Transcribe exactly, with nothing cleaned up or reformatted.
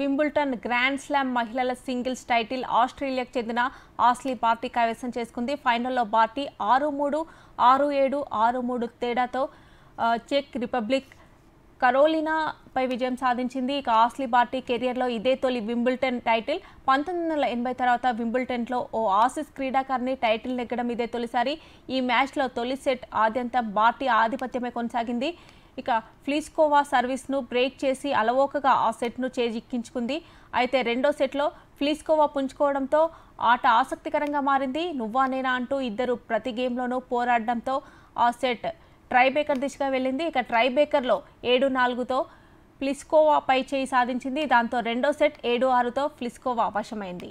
Wimbledon grand slam మహిళల singles title ఆస్ట్రేలియాకు చెందిన ఆస్లీ బార్టీ కైవసం చేసుకుంది. ఫైనల్లో బార్టీ ఆరు మూడు ఆరు ఏడు ఆరు మూడు తేడాతో చెక్ రిపబ్లిక్ కరోలినా పై విజయం సాధించింది. ఇక ఆస్లీ బార్టీ కెరియర్లో ఇదే తొలి వింబుల్టన్ టైటిల్. పంతొమ్మిది వందల ఎనభై తర్వాత వింబుల్టన్లో ఓ ఆసిస్ క్రీడాకారిణి టైటిల్ నెగ్గడం ఇదే తొలిసారి. ఈ మ్యాచ్లో తొలి సెట్ ఆద్యంతం బార్టీ ఆధిపత్యమే కొనసాగింది. ఇక ప్లిస్కోవా సర్వీస్ను బ్రేక్ చేసి అలవోకగా ఆ సెట్ను చేజిక్కించుకుంది. అయితే రెండో సెట్లో ప్లిస్కోవా పుంజుకోవడంతో ఆట ఆసక్తికరంగా మారింది. నువ్వా నేనా అంటూ ఇద్దరు ప్రతి గేమ్లోనూ పోరాడడంతో ఆ సెట్ ట్రైబేకర్ దిశగా వెళ్ళింది. ఇక ట్రైబేకర్లో ఏడు నాలుగుతో ప్లిస్కోవా పై చేయి సాధించింది. దాంతో రెండో సెట్ ఏడు ఆరుతో ప్లిస్కోవా వశమైంది.